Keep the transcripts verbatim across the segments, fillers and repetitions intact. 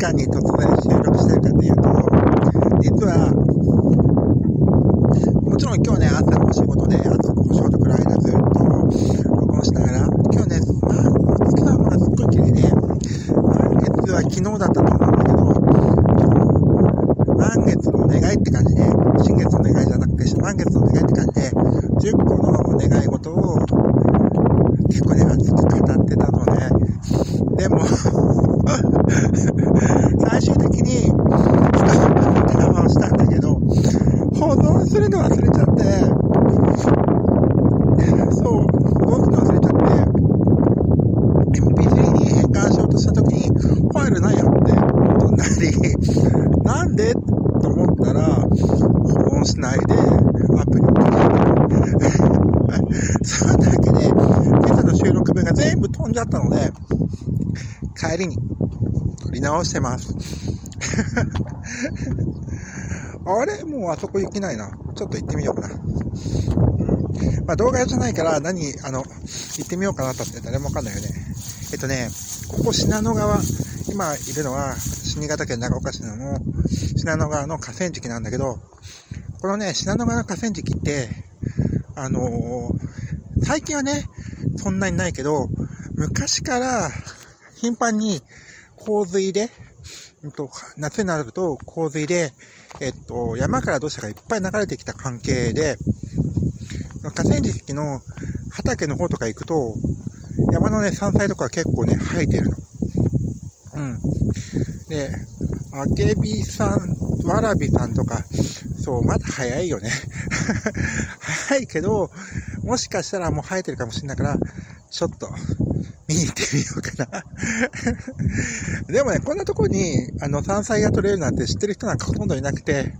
間に突然収録してるかというと、実はもちろん今日ね朝の仕事であとお仕事くらいでずっと録音しながら、今日ね月はまだすっごい綺麗で、満月は昨日だったと思うんだけど、満月の願いって感じで、新月の願いじゃなくて満月の願いって感じでじゅっこのお願い事を結構ね熱く語ってたのね。でも最終的にスタッフの手玉をしたんだけど、保存するの忘れちゃってそう保存するの忘れちゃって エムピースリー に変換しようとした時にファイルないやってことになり、なんでと思ったら保存しないでアプリをそれだけで今朝の収録分が全部飛んじゃったので、帰りに撮り直してますあれもうあそこ行けないな、ちょっと行ってみようかな、うん、まあ動画じゃないから何あの行ってみようかなって誰もわかんないよね。えっとねここ信濃川、今いるのは新潟県長岡市の信濃川の河川敷なんだけど、このね信濃川の河川敷ってあのー、最近はねそんなにないけど、昔から頻繁に洪水で、うん、と夏になると洪水で、えっと、山から土砂がいっぱい流れてきた関係で、河川敷の畑の方とか行くと山のね山菜とか結構ね生えてるの。うん。で、あけびさん、わらびさんとか、そう、まだ早いよね。早いけど、もしかしたらもう生えてるかもしれないから、ちょっと見に行ってみようかな。でもね、こんなとこにあの山菜が取れるなんて知ってる人なんかほとんどいなくて、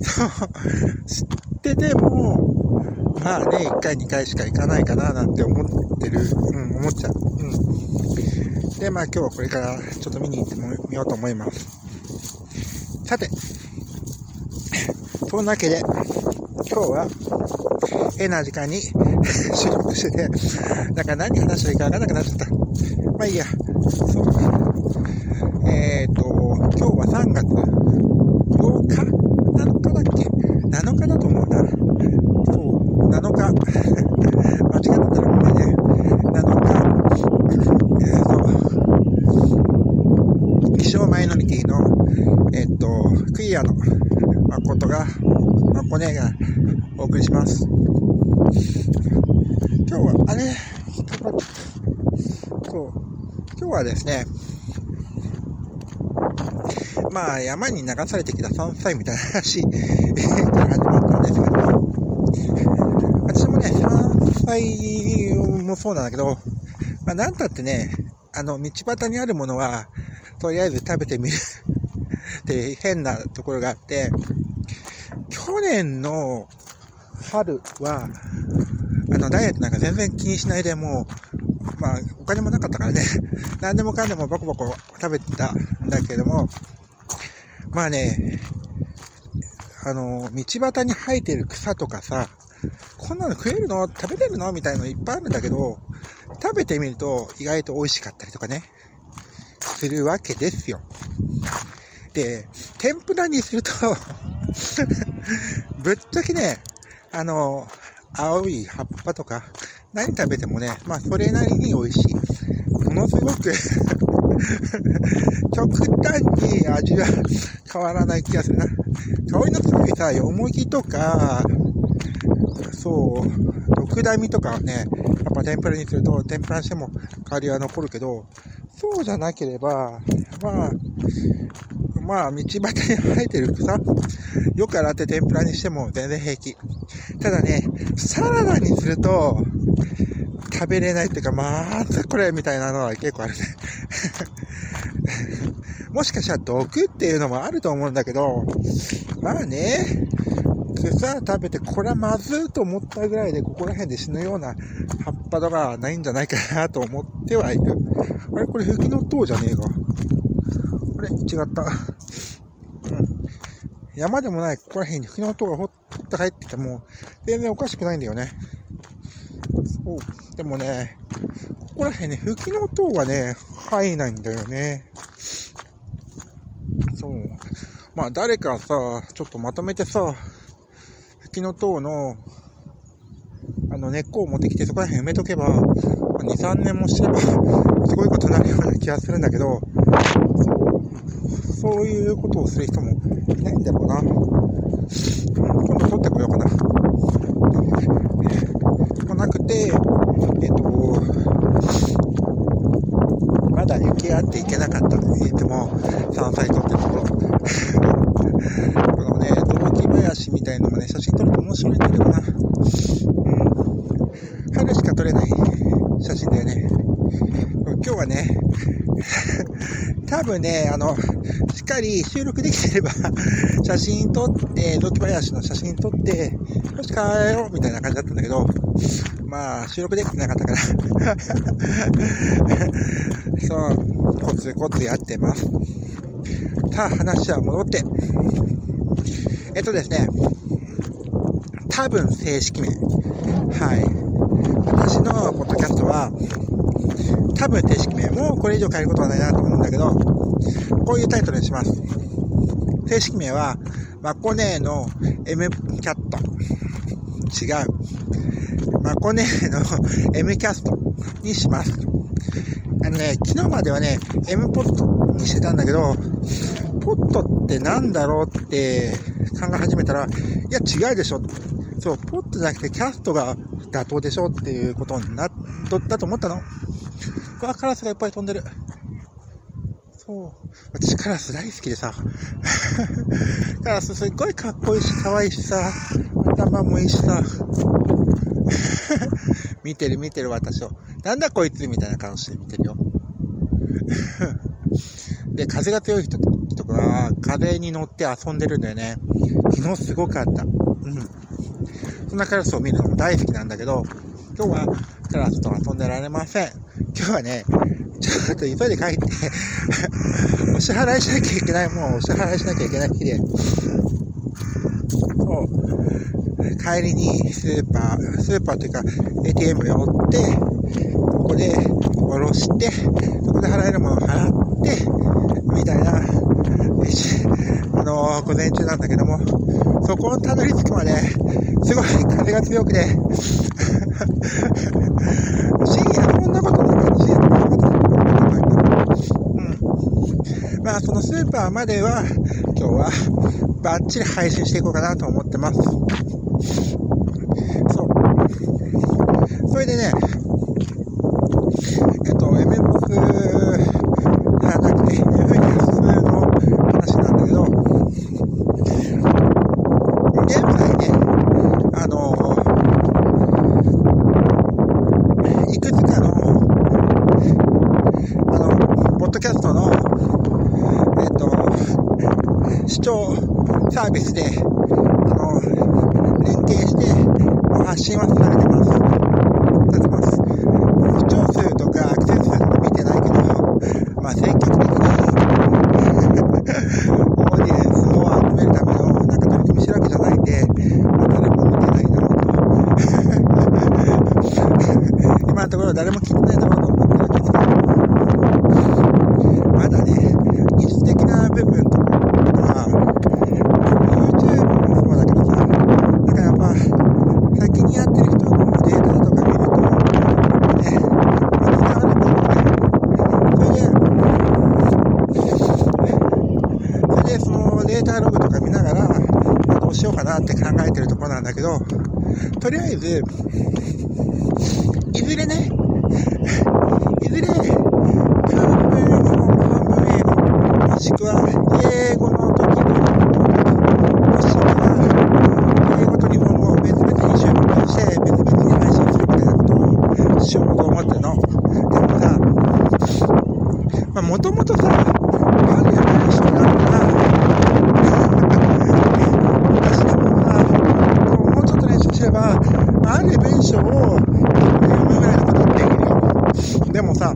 そう、知ってても、まあね、いっかい、にかいしか行かないかななんて思ってる、うん、思っちゃう。うん、で、まあ今日はこれからちょっと見に行ってみようと思います。さて、そんなわけで、今日は、変な時間に収録してて、なんか何話していいか分からなくなっちゃった。まあいいや。そうか。えっと、今日はさんがつようか ?なのかだっけ ?なのかだと思うな。そう、なのか。間違ったらごめんね。なのか。えー、そう。希少マイノリティの、えっと、クイアの誠が、まこねがお送りします。今日は、あれ、そう、今日はですね、まあ山に流されてきた山菜みたいな話から始まったんですけど、私もね、山菜もそうなんだけど、まあなんたってね、あの道端にあるものは、とりあえず食べてみるって変なところがあって、去年の春は、あの、ダイエットなんか全然気にしないで、もう、まあ、お金もなかったからね、何でもかんでもバコバコ食べてたんだけども、まあね、あの、道端に生えてる草とかさ、こんなの食えるの？食べれるの？みたいのいっぱいあるんだけど、食べてみると意外と美味しかったりとかね、するわけですよ。で、天ぷらにすると、ぶっちゃけね、あの、青い葉っぱとか、何食べてもね、まあ、それなりに美味しい。ものすごく、極端に味は変わらない気がするな。香りの強いさ、よもぎとか、そう、毒ダミとかはね、やっぱ天ぷらにすると、天ぷらにしても香りは残るけど、そうじゃなければ、まあ、まあ、道端に生えてる草、よく洗って天ぷらにしても全然平気。ただね、サラダにすると、食べれないっていうか、まずこれみたいなのは結構あるね。もしかしたら毒っていうのもあると思うんだけど、まあね、草食べてこれはまずいと思ったぐらいで、ここら辺で死ぬような葉っぱとかないんじゃないかなと思ってはいる。あれこれフキノトウじゃねえか。あれ違った。うん。山でもない、ここら辺にフキノトウが掘って入ってきても、全然おかしくないんだよね。そう。でもね、ここら辺ね、フキノトウはね、入らないんだよね。まあ誰かさ、ちょっとまとめてさ、フキノトウのあの根っこを持ってきてそこら辺埋めとけば、にさんねんもすればすごいことになるような気がするんだけど、そういうことをする人もいないんだろうな。今度撮ってこようかな。来なくて、えっと、まだ雪があって行けなかったと言っても、山菜撮ってるところ。このね、椿林みたいなのもね、写真撮ると面白いんだけどな。うん。春しか撮れない写真だよね。今日はね、多分ね、あの、しっかり収録できてれば、写真撮って、椿林の写真撮って、よし帰ろうみたいな感じだったんだけど、まあ、収録できてなかったから。そう、コツコツやってます。さあ、話は戻って。えっとですね、多分正式名。はい。私のポッドキャストは、多分正式名。もうこれ以上変えることはないなと思うんだけど、こういうタイトルにします。正式名は、マコネーの M キャット。違う。マコネーの M キャストにします。あのね、昨日まではね、M ポットにしてたんだけど、ポットってなんだろうって考え始めたら、いや違うでしょ。そう、ポットじゃなくてキャストが妥当でしょっていうことになっとったと思ったの。わ、カラスがいっぱい飛んでる。そう。私カラス大好きでさ。カラスすっごいかっこいいし、かわいいしさ。頭もいいしさ。見てる見てる私を。なんだこいつみたいな感じで見てるよ。で、風が強い人とか、風に乗って遊んでるんだよね。昨日すごかった。うん。そんなカラスを見るのも大好きなんだけど、今日はカラスと遊んでられません。今日はね、ちょっと急いで帰って、お支払いしなきゃいけない、もうお支払いしなきゃいけない日で、帰りにスーパー、スーパーというか エーティーエム を寄って、ここで下ろして、そこで払えるものを払って、みたいな、あのー、午前中なんだけども、そこにたどり着くまで、すごい風が強くて、深夜こんなことなのか、深夜こんなことなのか、うん。まあ、そのスーパーまでは、今日はバッチリ配信していこうかなと思ってます。そう。それでね、えっと、エムエムサービスで、あの、連携して、発信はされてます。されてます。視聴数とかアクセス数とか見てないけど、まあ、積極的に、オーディエンスを集めるための、なんか取り組みしてるわけじゃないんで、まあ、誰も見てないだろうと。今のところ誰も聞いてないだろうと思ってるんですけど、まだね、技術的な部分とか、とりあえず、いずれね、いずれ、半分英語の半分英語、もしくは英語の時の日本語、もしくは英語と日本語を別々に収録して、別々に配信するみたいなことをしようと思ってるの。でもさ、まあ、もともとさ、あるよね、一緒になったら、ある文章を読むぐらいのことってできるよ。でもさ、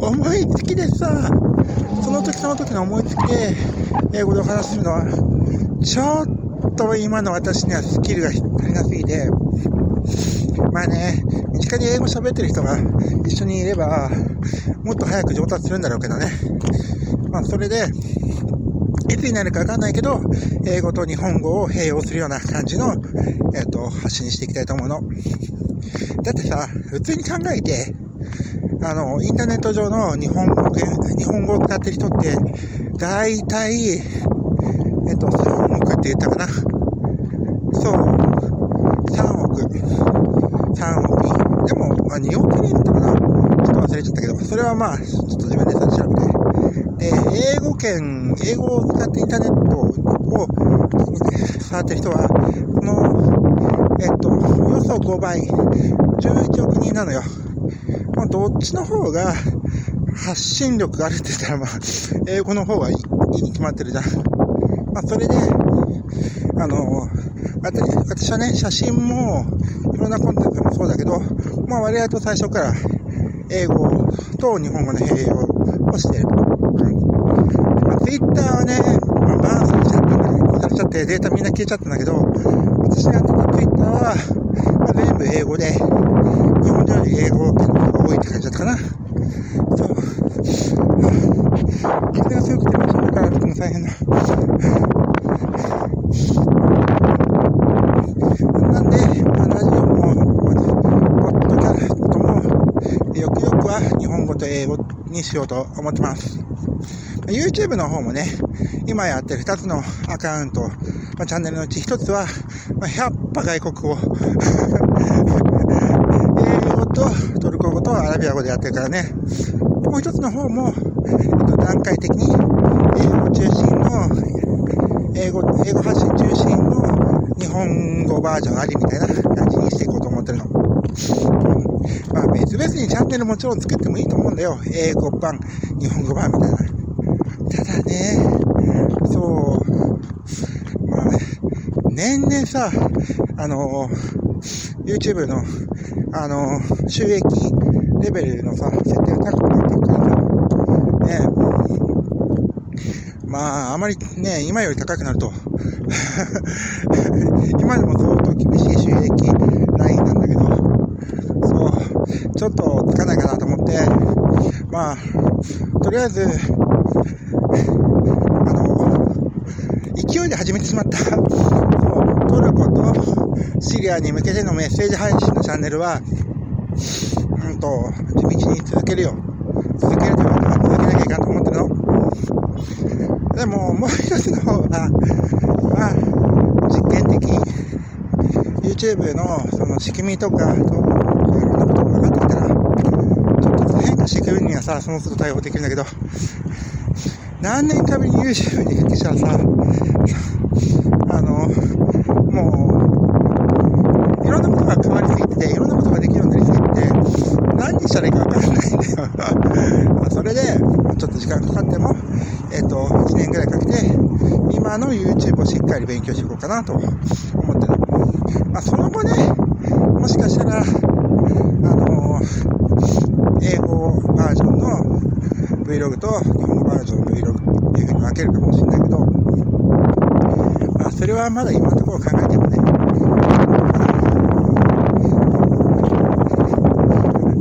思いつきでさ、その時その時の思いつきで英語でお話しするのはちょっと今の私にはスキルが足りなすぎて、まあね、身近に英語喋ってる人が一緒にいればもっと早く上達するんだろうけどね。まあそれでいつになるかわかんないけど、英語と日本語を併用するような感じの、えっと、発信していきたいと思うの。だってさ、普通に考えて、あの、インターネット上の日本語、日本語を使ってる人って、だいたい、えっと、さんおくって言ったかな。そう、さんおく。さんおく。でも、まあ、におく人だったかな。ちょっと忘れちゃったけど、それはまあ、ちょっと自分でさ、調べて。で、英語圏、英語を使ってインターネットを触ってる人は、この、えっと、およそごばい、じゅういちおく人なのよ。まあ、どっちの方が発信力があるって言ったら、まあ、英語の方がいいに決まってるじゃん。まあ、それで、あの、私はね、写真も、いろんなコンテンツもそうだけど、まあ、割合と最初から、英語と日本語の併用をしてる。Twitter はね、まあ、バーンされちゃったんだけど、バーンされちゃってデータみんな消えちゃったんだけど、私がやってた Twitter は、まあ、全部英語で、日本人より英語結構多いって感じだったかな。そう。風が強くて場所だから歩くの大変だ。なんで、まあ、ラジオも、ポッドキャストも、よくよくは日本語と英語にしようと思ってます。YouTube の方もね、今やってるふたつのアカウント、まあ、チャンネルのうちひとつは、まあ、ひゃっぱ外国語。英語とトルコ語とアラビア語でやってるからね。もうひとつの方も、段階的に、英語中心の、英語、英語発信中心の日本語バージョンありみたいな感じにしていこうと思ってるの。まあ、別々にチャンネルもちろん作ってもいいと思うんだよ。英語版、日本語版みたいな。ただね、そう、まあ、年々さ、あの、YouTube の、あの、収益レベルのさ、設定が高くなっていくからさ、ね、まあ、あまりね、今より高くなると、今でも相当厳しい収益ラインなんだけど、そう、ちょっとつかないかなと思って、まあ、とりあえず、あの、勢いで始めてしまった、トルコとシリアに向けてのメッセージ配信のチャンネルは、うんと、地道に続けるよ。続けるというか、続けなきゃいけないと思ってるの。でも、もう一つの方は、まあ、実験的、YouTube のその仕組みとか、してくるにはさ、その都度対応できるんだけど、何年かぶりに YouTube に復帰したらさ、あの、もう、いろんなことが変わりすぎてて、いろんなことができるようになりすぎてて、何にしたらいいかわからないんだよ。まあそれで、ちょっと時間かかっても、えっと、いちねんぐらいかけて、今の YouTube をしっかり勉強していこうかなと思ってる。まあその後ね、もしかしたら、あの、英語バージョンの Vlog と日本語バージョンの Vlog っていう風に分けるかもしれないけど、まあ、それはまだ今のところ考えてもね。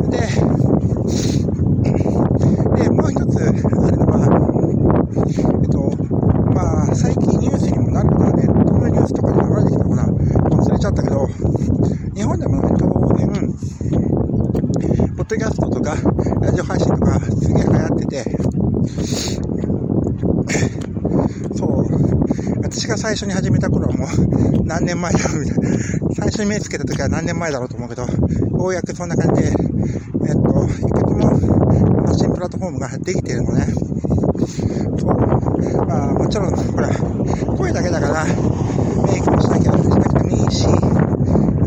で、で、もう一つあるのは、えっと、まあ、最近ニュースにもなるのはね、ネットのニュースとかに流れてきたのかな、忘れちゃったけど、日本でもね、当然、ポッドキャストとかラジオ配信とかすげえ流行ってて、そう、私が最初に始めた頃はもう何年前だろうみたいな、最初に目つけた時は何年前だろうと思うけど、ようやくそんな感じで、えっと、いくつも発信プラットフォームができているのね。そう、まあ、もちろん、ほら、声だけだから、メイクもしなきゃ、しなくてもいいし、え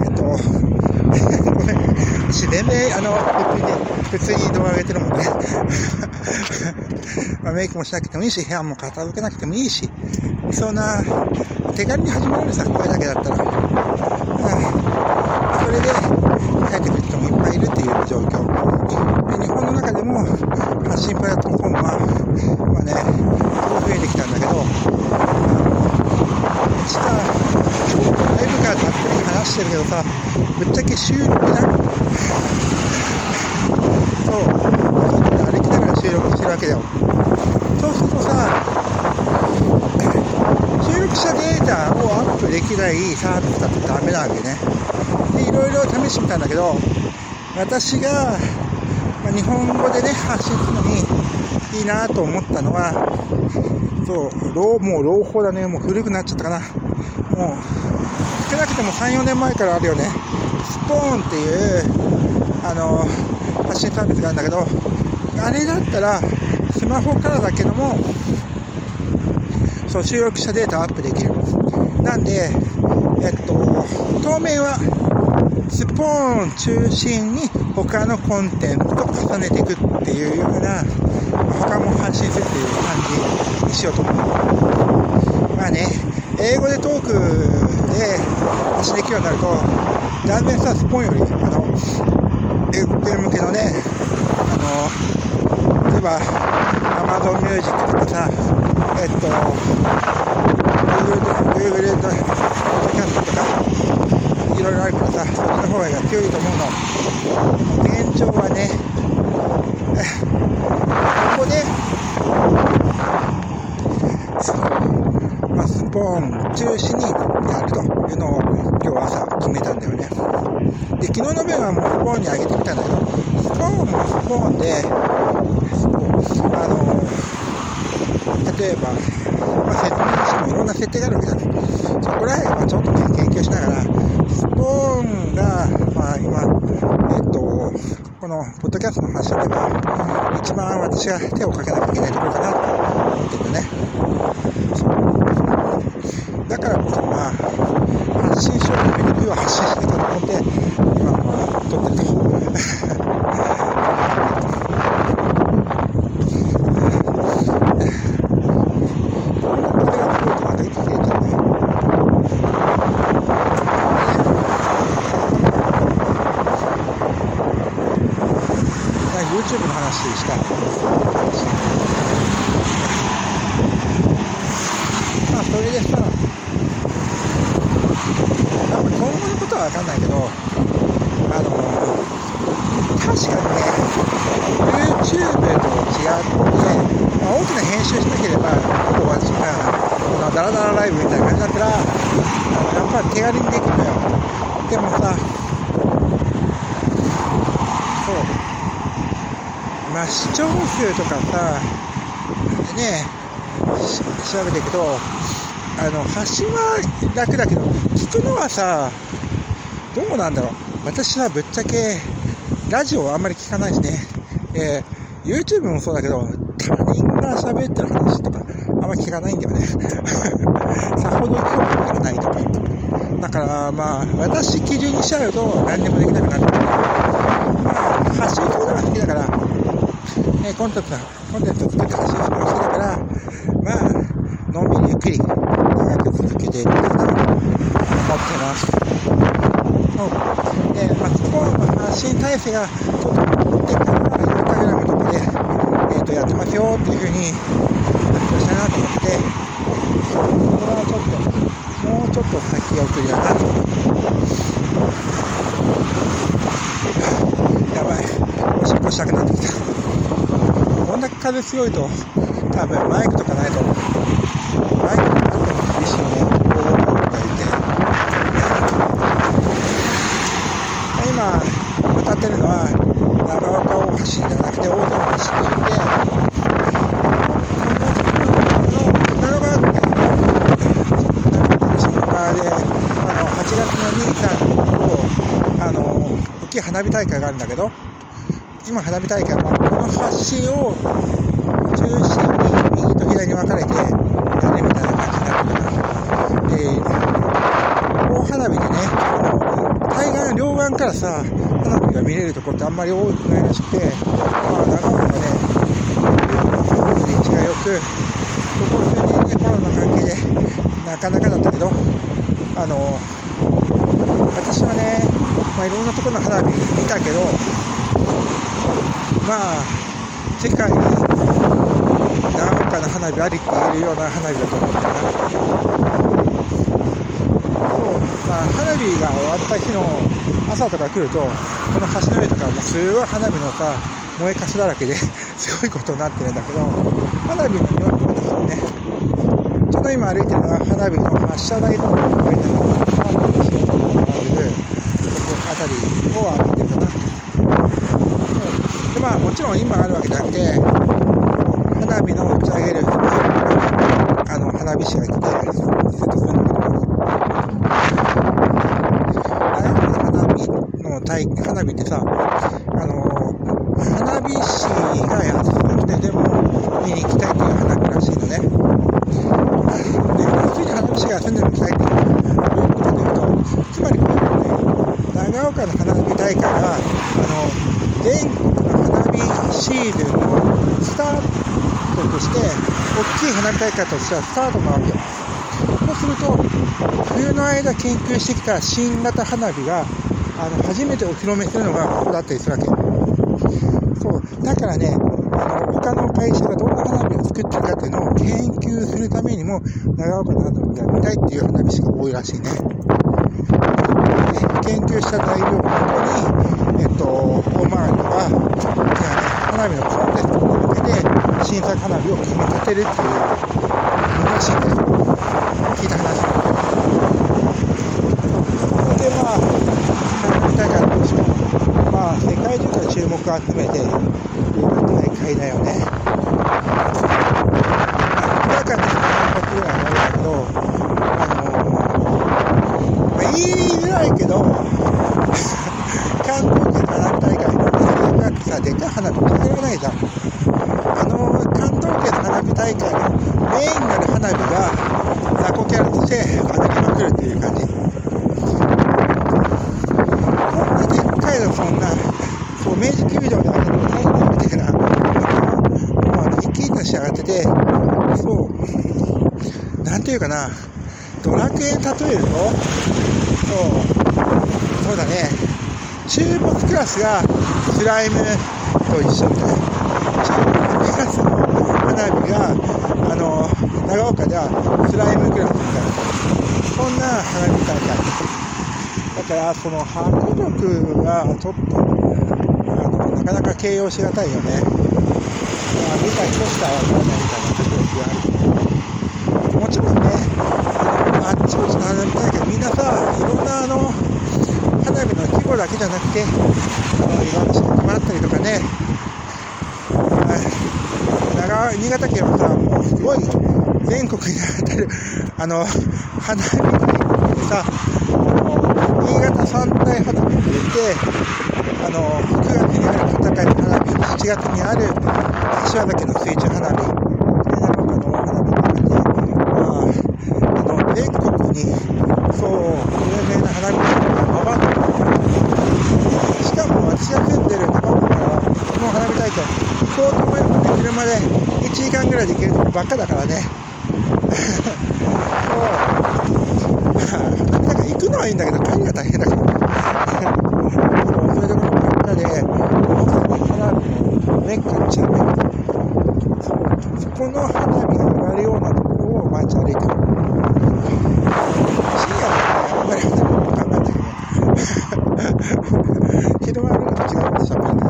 っと、自然で、あの、普通に動画上げてるもんね。まあ、メイクもしなくてもいいし、部屋も片付けなくてもいいし、そんな、手軽に始まるさ、声だけだったら。うん、それで、帰ってくる人もいっぱいいるっていう状況。で、日本の中でも、発信プラットフォームは、まあね、増えてきたんだけど、うちは、ライブからたっぷり話してるけどさ、ぶっちゃけ収録な、そう、ちょっと歩きながら収録してるわけだよ。そうするとさ、歴史データをアップできないサービスだとダメなわけね。でいろいろ試してみたんだけど、私が日本語でね発信するのにいいなと思ったのは、そう老もう朗報だね、もう古くなっちゃったかな。もう少なくてもさん、よねんまえからあるよね。ストーンっていうあの発信サービスがあるんだけど、あれだったらスマホからだけどもそう収録したデータアップできる。なんで、えっと、当面はスポーン中心に他のコンテンツと重ねていくっていうような、他も発信するっていう感じにしようと思う。まあね、英語でトークで発信できるようになると断然さ、スポーンよりあの英語向けのね、あの例えば Amazon Music とかさ、えっと Google の Podcast とかいろいろあるからさ、そっちの方が強いと思うの。現状はねここで、まあ、スポーン中心にやるというのを今日朝決めたんだよね。で昨日の分はもうスポーンに上げてみたんだけど、スポーンもスポーンであの例えば、まあ、設定にしてもいろんな設定があるわけだね。そこら辺はちょっと研究しながら、スポーンが、まあ、今えっとこのポッドキャストの話では一番私が手をかけなきゃいけないところかなと思ってるね。だからこそまあ発信しようという時は発信していこうと思って今は撮ってるとYouTube の話でした。まあそれでさ、今後のことは分かんないけど、あの確かにね YouTube と違って、まあ、大きな編集しなければほぼ私がダラダラライブみたいな感じだったらやっぱり手軽にできるのよ。でもさまあ、視聴数とかさ、ね、調べていくとあの発信は楽だけど聞くのはさどうなんだろう。私はぶっちゃけラジオはあんまり聞かないしね、えー、YouTube もそうだけど他人が喋ってる話とかあんまり聞かないんだよねさほど興味がないとか。だからまあ私基準にしちゃうと何でもできなくなる。まあ発信するのが好きだからコンテンツコンテンツを作って発信するのが好きだから、まあのんびりゆっくり長く続けていくと思ってます。で、まあ、そこの発信体制がちょっと持っていくから Instagram とかで、えー、とやってますよっていう風に発表したいなと思って、それはちょっともうちょっと先送りだなと思って。やばい、おしっこしたくなってきた。こんだけ風強いと多分マイクとかないとマイクとかないと厳しいね。こういうのを抱いて今歌ってるのは長岡大橋じゃなくて大田の橋って言って、あのはちがつのにじゅうさんにち大きい花火大会があるんだけど、今花火大会はこの発信を中心に右と左に分かれてやるみたいな感じになってから、大花火でね、対岸両岸からさ花火が見れるところってあんまり多くないらしくて、まあ、長岡のね立地がよくここ数年でコロナの関係でなかなかだったけど、あの私はね、まあ、いろんなところの花火見たけど、まあ世界に何かの花火ありって言えるような花火だと思うから、そう、まあ、花火が終わった日の朝とか来るとこの橋の上とかもすごい花火のさ燃えかすだらけですごいことになってるんだけど、花火の匂いも私もねちょっとの今歩いてるのが花火の発射台とか書いてあるのが花火の火を並べるここ辺りを歩いてるかな。でまあもちろん今あるわけじゃなくて花火の打ち上げるあの花火師が来てたりするところなんだけど、花火の体花火ってさあの花火師がやってなくてでも見に行きたいっていう花火らしいのね。普通に花火師が住んでるみたいっていうことで言うとつまりこれね長岡の花火大会があの全国の花火シーズンのスタートとして大きい花火大会としてはスタートなわけよ。そうすると冬の間研究してきた新型花火があの初めてお披露目するのがここだったりするわけ。そうだからねあの他の会社がどんな花火を作ってるかっていうのを研究するためにも長岡の花火が見たいっていう花火師が多いらしいね。研究した材料をもとに、えっと、オマールとか花火のコンテストを受けて新作花火を組み立てるっていう話で聞いた話で、まあ花火大会の話もまあ、世界中から注目を集めている大会だよね。だからさんぱくぐらいあるんだけど、あのまあ、言いづらいけど観光地の花火大会のだってさでっかい花火打ち上げられないじゃん。あの関東圏の花火大会のメインになる花火が雑魚キャラとして当たりまくるっていう感じ。そんなそう明治球場であげるの大変だみたいな、もう生き生きとして上がってて、そうなんていうかな、ドラクエに例えると、そうそうだね、中没クラスがスライムと一緒みたいな、中没クラスの花火があの長岡ではスライムクラスみたいな、そんな花火大会。だからその迫力がちょっとあのなかなか形容しがたいよね。まあ、見た人しかわからないみたいな迫力がある。もちろんね、あっちこっちの花火大会みんなさ、いろんなあの花火の規模だけじゃなくて、いろんな仕事もらったりとかね。長新潟県はさ、もうすごい全国に当たるあの花火大会でさ。新潟三大花火って言って、あのくがつにある片貝の花火、しちがつにある柏崎の水中花火、長岡の花火とかね、まあ、あの全国にそう有名な花火がババッとある。しかも私が住んでる長岡からはこの花火大会、相当前まで車でいちじかんぐらいで行けるとこばっかだからね。行くのはいいんだけど帰りが大変だからそれでもみんなで大阪の花火のメッカのチャンネル そ, そこの花火が上がるようなところを毎日歩いてる。深夜はあんまり花火も考えてる昼間のと違うことしゃべるんだ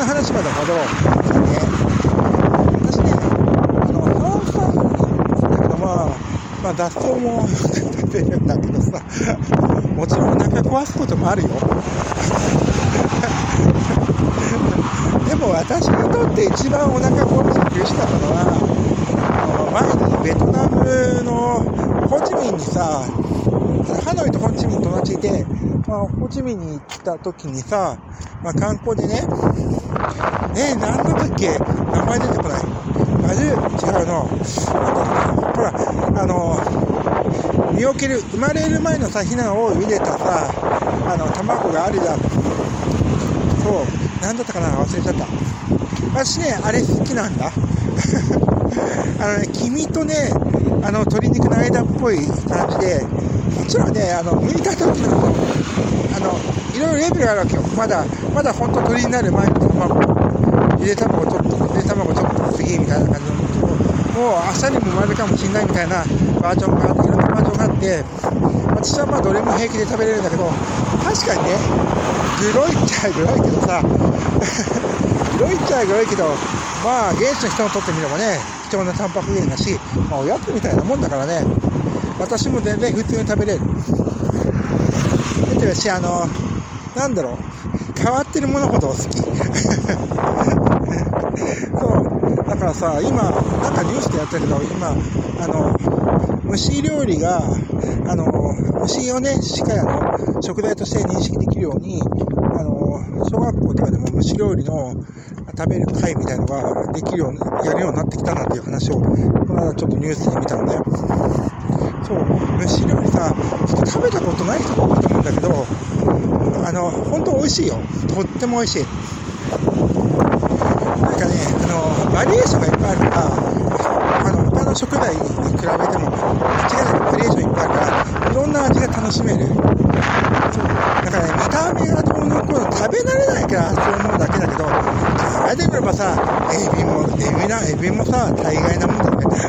話までほど、ね、私ね、あの花火大会だけど、まあ、まあ、脱走も立てるんだけどさ、もちろんお腹壊すこともあるよ。でも私にとって一番お腹壊して苦しかったのは、あの前にベトナムのホーチミンにさ、ハノイとホーチミン友達いて、まあ、ホーチミンに行った時にさ、まあ、観光でね、えー、なんだったっけ名前出てこない。マジ違うの。ほら、あの、身を切る、生まれる前のさ、ヒナを茹でたさ、あの、卵があるじゃん。そう、なんだったかな忘れちゃった。私ね、あれ好きなんだ。あのね、黄身とね、あの、鶏肉の間っぽい感じで、もちろんね、あの、剥いた時の、あの、いろいろレベルがあるわけよ。まだ、まだ本当鳥になる前の卵。ゆで卵ちょっと、ゆで卵ちょっと次みたいな感じのもう明日にも生まれるかもしれないみたいなバージョンがあって、いろんなバージョンがあって、私はまあどれも平気で食べれるんだけど、確かにね、グロいっちゃグロいけどさ、グロいっちゃグロいけど、まあ現地の人にとってみればね、貴重なタンパク源だし、まあ、おやつみたいなもんだからね、私も全然普通に食べれる。だって私、あの、なんだろう、変わってるものほど好き。そう、だからさ、今、なんかニュースでやってるけど、今、あの、虫料理が、あの、虫をね、しっかりあの食材として認識できるように、あの、小学校とかでも虫料理の食べる会みたいなのができるように、やるようになってきたなっていう話を、この間ちょっとニュースで見たのね。そう、虫料理さ、ちょっと食べたことない人が多いと思うんだけど、あの、本当美味しいよ。とっても美味しい。なんかね、あの、バリエーションがいっぱいあるから、あの、他の食材に比べても、間違いなくバリエーションいっぱいあるから、いろんな味が楽しめる。そう。だからね、見た目がどうのこうの食べ慣れないから、そう思うだけだけど、考えてみればさ、エビも、エビな、エビもさ、大概なもんだよね。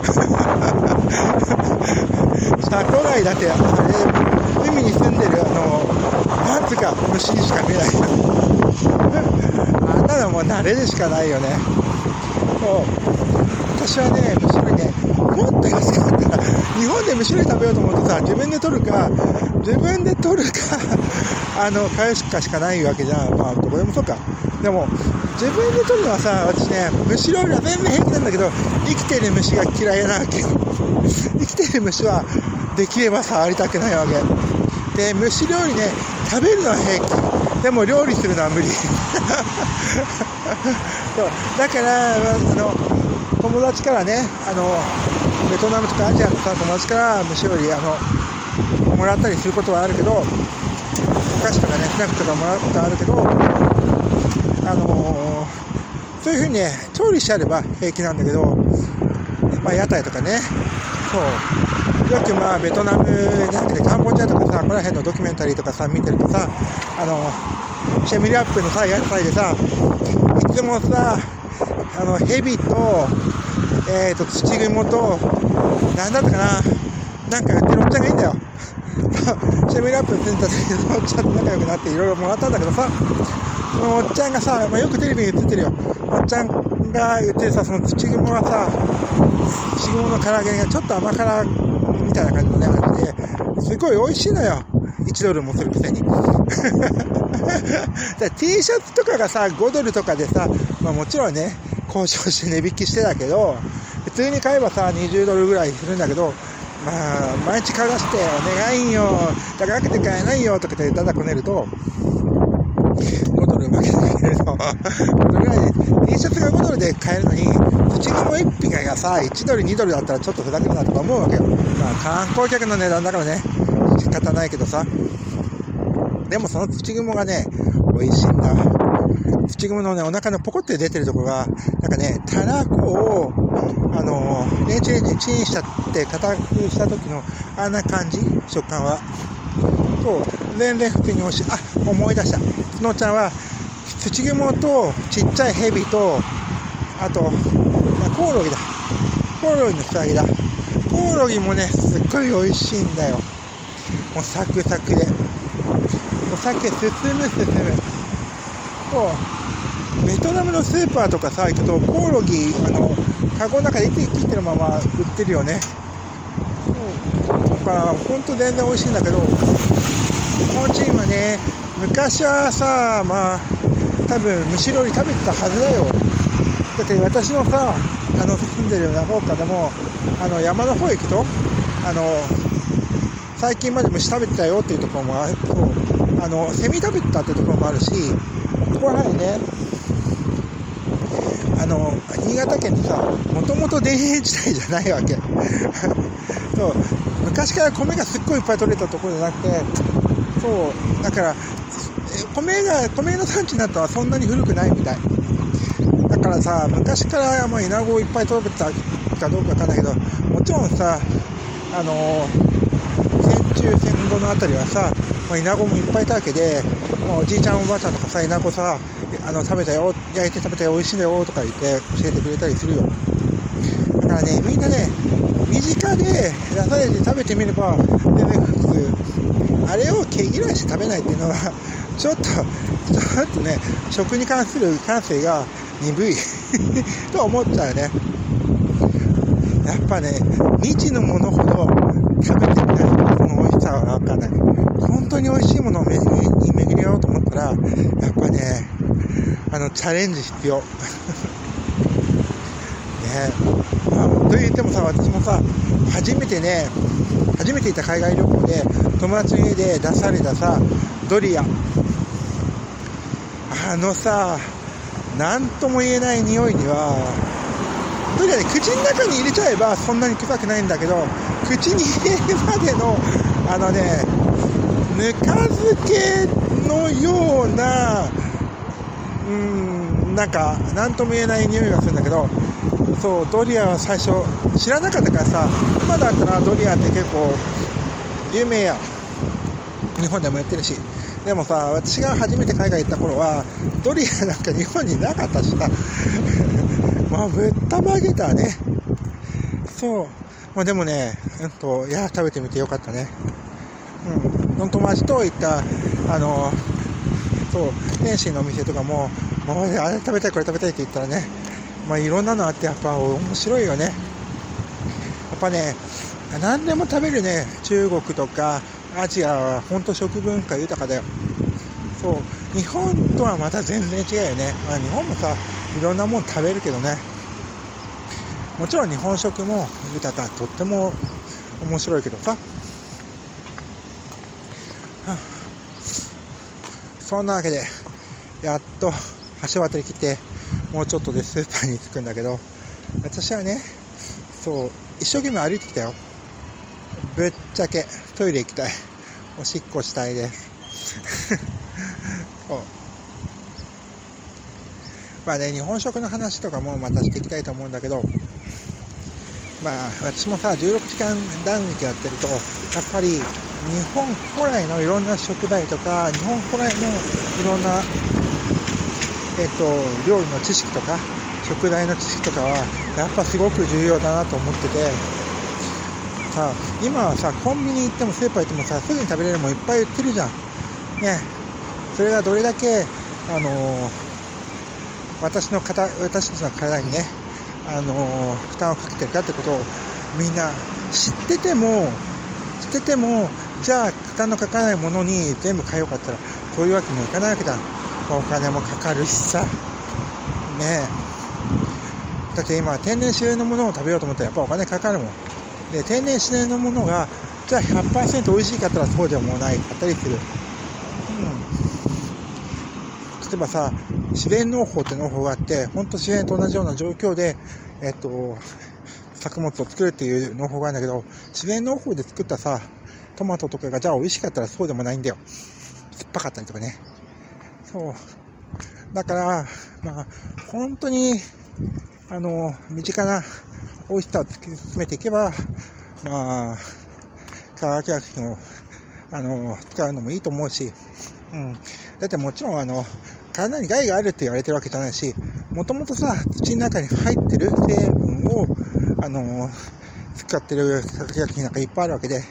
タコ貝だって、あれ、海に住んでる、あの、なんつうか虫にしか見えないよ。あんなのもう慣れでしかないよね。そう私はね、虫類ね、もっと安かったら、日本で虫類食べようと思うとさ、自分で取るか、自分で取るか、あの、返すかしかないわけじゃん。まあ、どこでもそうか。でも、自分で取るのはさ、私ね、虫料理は全然平気なんだけど、生きてる虫が嫌いなわけよ。生きてる虫は、できれば触りたくないわけ。で、虫料理ね、食べるのは平気。でも料理するのは無理。そうだから、あの、友達からね、あの、ベトナムとかアジアのさ、友達から虫料理、あの、もらったりすることはあるけど、お菓子とかね、スナックとかもらうことはあるけど、あの、そういうふうにね、調理してあれば平気なんだけど、まあ、屋台とかね、そう。よくまあベトナムなんてカンボジアとかさ、この辺のドキュメンタリーとかさ見てるとさ、あのシェミリアップのさ野菜でさ、いつもさ、あのヘビとえっと土雲となんだったかな、なんか売ってるおっちゃんがいいんだよ。シェミリアップに住んでた時のおっちゃんと仲良くなっていろいろもらったんだけどさ、そのおっちゃんがさ、まあ、よくテレビに映ってるよ。おっちゃんが言ってるさ、その土雲はさ、土雲の唐揚げがちょっと甘辛みたいな感じのね、あれですごい美味しいのよ。いちドルもするくせに。T シャツとかがさ、ごドルとかでさ、まあ、もちろんね、交渉して値引きしてだけど、普通に買えばさ、にじゅうドルぐらいするんだけど、まあ、毎日買わして、お願いよ、高くて買えないよとかってただこねると、ごドル負けてくれると、ごドルぐらいで、T シャツがごドルで買えるのに、土雲一匹がさ、いちドル、にドルだったらちょっとふざけるなとか思うわけよ。まあ、観光客の値段だからね、仕方ないけどさ。でもその土雲がね、美味しいんだ。土雲のね、お腹のポコって出てるとこが、なんかね、たらこを、あの、レンチレンジチンしちゃって、固くした時の、あんな感じ、食感は。そう、全然普通に美味しい。あ、思い出した。スノーちゃんは、土雲と、ちっちゃいヘビと、あと、コオロギだ。コオロギの素揚げだ。コオロギもね、すっごい美味しいんだよ。もうサクサクで。お酒進む進む。こう、ベトナムのスーパーとかさ、行くと、コオロギ、あの、カゴの中で生きてるまま売ってるよね。そう。だから、ほんと全然美味しいんだけど、このチームはね、昔はさ、まあ、多分、虫料理食べてたはずだよ。だって私のさ、あの住んでるような方からもあの山の方行くとあの最近まで虫食べてたよっていうところもあると、あのセミ食べてたっていうところもあるし、ここら辺ね、あの新潟県ってさ、もともと田園地帯じゃないわけ。そう昔から米がすっごいいっぱい取れたところじゃなくて、そうだから米が米の産地になったのはそんなに古くないみたい。だからさ、昔からもうイナゴをいっぱい食べてたかどうかわかんないけど、もちろんさ、あのー、戦中戦後のあたりはさ、まあ、イナゴもいっぱいいたわけで、まあ、おじいちゃんおばあちゃんとかさ、イナゴさ、あの食べたよ、焼いて食べたよ、美味しいだよとか言って教えてくれたりするよ。だからね、みんなね、身近で出されて食べてみれば全然普通。あれを毛嫌いして食べないっていうのはちょっとちょっとね、食に関する感性が鈍いと思っちゃうね。やっぱね、未知のものほど食べてみたいとその美味しさは分からない。本当に美味しいものをめに巡り合おうと思ったら、やっぱね、あのチャレンジ必要。ねえ、まあ、と言ってもさ、私もさ、初めてね、初めて行った海外旅行で友達の家で出されたさ、ドリア、あのさ、なんとも言えない匂いには。ドリアね、口の中に入れちゃえばそんなに臭くないんだけど、口に入れるまでのあのね、ぬか漬けのような、うーん、なんか何とも言えない匂いがするんだけど、そう、ドリアは最初知らなかったからさ、今だったらドリアって結構有名や、日本でもやってるし。でもさ、私が初めて海外行った頃はドリアなんか日本になかったしさまあぶったまげたね。そう、まあ、でもね、えっと、いや食べてみてよかったね。うん、友達と行ったあのそう天津のお店とかも、まあ、あれ食べたいこれ食べたいって言ったらね、まあ、いろんなのあってやっぱ面白いよね。やっぱね、何でも食べるね、中国とかアジアは本当食文化豊かだよ。そう、日本とはまた全然違うよね。まあ、日本もさ、いろんなもん食べるけどね、もちろん日本食も豊か、とっても面白いけどさ、はあ、そんなわけでやっと橋渡りきて、もうちょっとでスーパーに着くんだけど、私はね、そう一生懸命歩いてきたよ。ぶっちゃけトイレ行きたい、おしっこしたいですそう、まあね、日本食の話とかもまたしていきたいと思うんだけど、まあ私もさ、じゅうろくじかん断食やってると、やっぱり日本古来のいろんな食材とか、日本古来のいろんな、えっと、料理の知識とか食材の知識とかはやっぱすごく重要だなと思っててさ、今はさ、コンビニ行ってもスーパー行ってもさ、すぐに食べれるもんいっぱい売ってるじゃんね。それがどれだけ、あのー、私の肩私たちの体にね、あのー、負担をかけてるかってことをみんな知ってても知っててもじゃあ負担のかからないものに全部買えようかったら、こういうわけにもいかないわけだ。お金もかかるしさねえ。だって今天然資源のものを食べようと思ったらやっぱお金かかるもんで、天然資源のものがじゃあ ひゃくパーセント 美味しいかったらそうでもないかったりする、うん、例えばさ、自然農法って農法があって、本当自然と同じような状況で、えっと、作物を作るっていう農法があるんだけど、自然農法で作ったさトマトとかがじゃあ美味しかったらそうでもないんだよ。酸っぱかったりとかね。そうだから、まあ、本当にあの身近な美味しさを突き詰めていけば、まあ、化学薬品をあの使うのもいいと思うし、うん、だってもちろんあの体に害があるって言われてるわけじゃないし、もともとさ、土の中に入ってる成分をあの使ってる化学薬品なんかいっぱいあるわけで、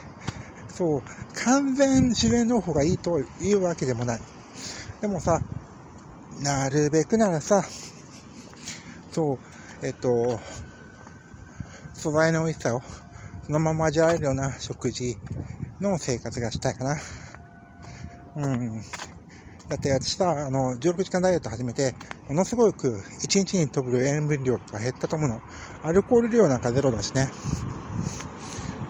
そう完全自然農法がいいというわけでもない。でもさ、なるべくならさ、そうえっと素材の美味しさをそのまま味わえるような食事の生活がしたいかな。うん。だって私さ、あの、じゅうろくじかんダイエット始めて、ものすごくいちにちに取る塩分量が減ったと思うの。アルコール量なんかゼロだしね。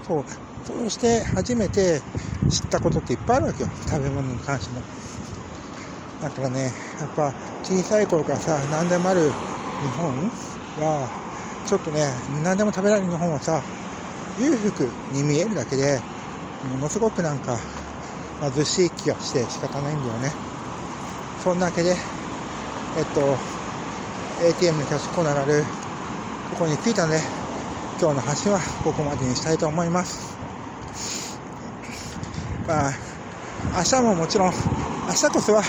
そう。そうして初めて知ったことっていっぱいあるわけよ。食べ物に関しても。だからね、やっぱ小さい頃からさ、何でもある日本は、ちょっとね、何でも食べられる日本はさ、裕福に見えるだけで、ものすごくなんか貧しい気がして仕方ないんだよね。そんなわけで、えっと、エーティーエム のキャッシュコーナーがあるところに着いたので、今日の発信はここまでにしたいと思います。まあ、明日ももちろん、明日こそは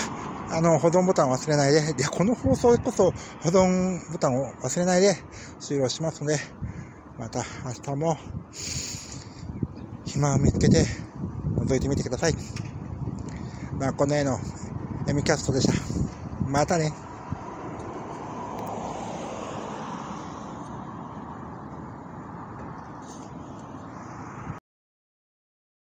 あの、保存ボタン忘れないで、で、この放送こそ保存ボタンを忘れないで終了しますので、また明日も暇を見つけて覗いてみてください。まあ、この絵のエミキャストでした。またね。